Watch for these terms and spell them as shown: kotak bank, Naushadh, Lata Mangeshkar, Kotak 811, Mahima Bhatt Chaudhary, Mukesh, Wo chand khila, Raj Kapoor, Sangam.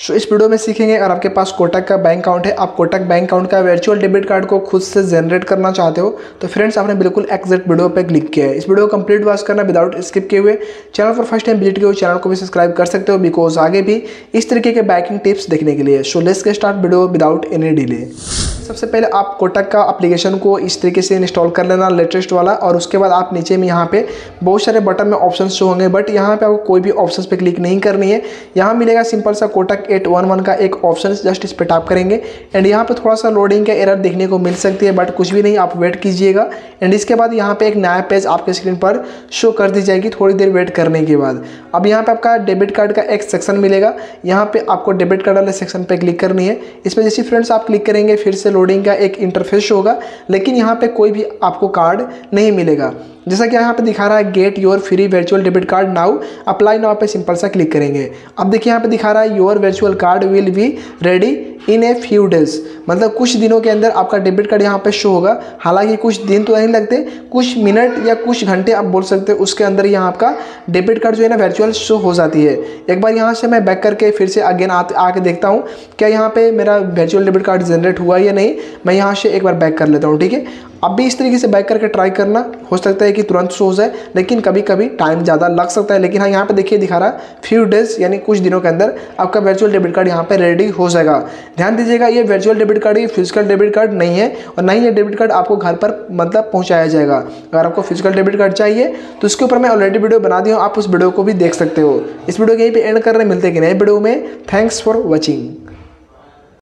सो इस वीडियो में सीखेंगे अगर आपके पास कोटक का बैंक अकाउंट है, आप कोटक बैंक अकाउंट का वर्चुअल डेबिट कार्ड को खुद से जनरेट करना चाहते हो तो फ्रेंड्स आपने बिल्कुल एग्जैक्ट वीडियो पे क्लिक किया है। इस वीडियो को कंप्लीट वॉच करना विदाउट स्किप किए हुए। चैनल पर फर्स्ट टाइम विजिट किए हुए चैनल को भी सब्सक्राइब कर सकते हो बिकॉज आगे भी इस तरीके के बैंकिंग टिप्स देखने के लिए। So let's get start video without any delay. सबसे पहले आप कोटक का एप्लीकेशन को इस तरीके से इंस्टॉल कर लेना, लेटेस्ट वाला, और उसके बाद आप नीचे में यहाँ पे बहुत सारे बटन में ऑप्शन शो होंगे, बट यहाँ पे आपको कोई भी ऑप्शन पे क्लिक नहीं करनी है। यहाँ मिलेगा सिंपल सा कोटक 811 का एक ऑप्शन, जस्ट इस पर टैप करेंगे एंड यहाँ पे थोड़ा सा लोडिंग का एरर देखने को मिल सकती है, बट कुछ भी नहीं, आप वेट कीजिएगा एंड इसके बाद यहाँ पे एक नया पेज आपके स्क्रीन पर शो कर दी जाएगी थोड़ी देर वेट करने के बाद। अब यहाँ पे आपका डेबिट कार्ड का एक सेक्शन मिलेगा, यहाँ पे आपको डेबिट कार्ड वाले सेक्शन पर क्लिक करनी है। इसमें जैसे फ्रेंड्स आप क्लिक करेंगे फिर से लोडिंग का एक इंटरफेस होगा, लेकिन यहाँ पे कोई भी आपको कार्ड नहीं मिलेगा। जैसा कि यहाँ पे दिखा रहा है get your free virtual debit card now, apply now पे सिंपल सा क्लिक करेंगे। अब देखिए यहाँ पे दिखा रहा है your virtual card will be ready in a few days, मतलब कुछ दिनों के अंदर आपका डेबिट कार्ड यहाँ पे शो होगा। हालांकि कुछ दिन तो नहीं लगते, कुछ मिनट या कुछ घंटे आप बोल सकते हो, उसके अंदर यहाँ आपका डेबिट कार्ड जो है ना वर्चुअल शो हो जाती है। एक बार यहाँ से मैं बैक करके फिर से अगेन आके देखता हूँ क्या यहाँ पे मेरा वर्चुअल डेबिट कार्ड जनरेट हुआ या नहीं। मैं यहाँ से एक बार बैक कर लेता हूँ, ठीक है। अब भी इस तरीके से बैक करके ट्राई करना, हो सकता है कि तुरंत शो हो जाए, लेकिन कभी कभी टाइम ज़्यादा लग सकता है। लेकिन हाँ, यहाँ पे देखिए दिखा रहा है फ्यू डेज, यानी कुछ दिनों के अंदर आपका वर्चुअल डेबिट कार्ड यहाँ पे रेडी हो जाएगा। ध्यान दीजिएगा ये वर्चुअल डेबिट कार्ड, ये फिजिकल डेबिट कार्ड नहीं है, और ना ही ये डेबिट कार्ड आपको घर पर मतलब पहुँचाया जाएगा। अगर आपको फिजिकल डेबिट कार्ड चाहिए तो उसके ऊपर मैं ऑलरेडी वीडियो बना दी हूँ, आप उस वीडियो को भी देख सकते हो। इस वीडियो के यहीं पर एंड कर रहे, मिलते कि नए वीडियो में। Thanks for watching.